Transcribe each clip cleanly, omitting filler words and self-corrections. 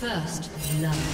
First love.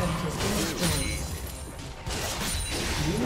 turret has been destroyed.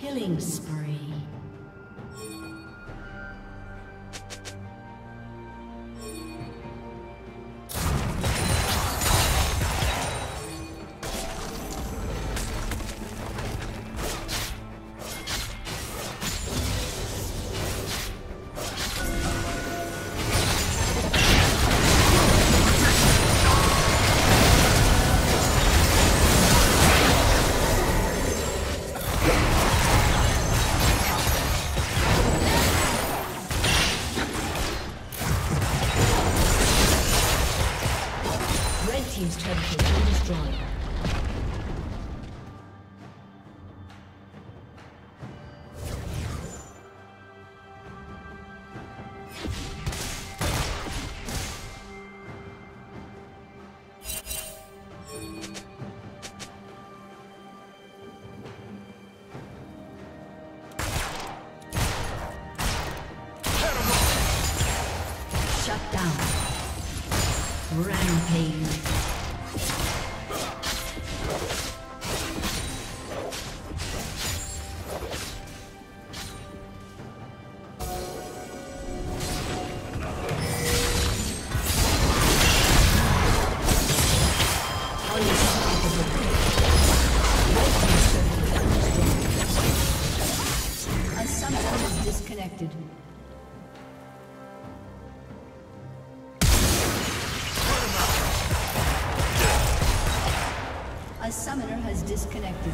Killing spree. A summoner has disconnected.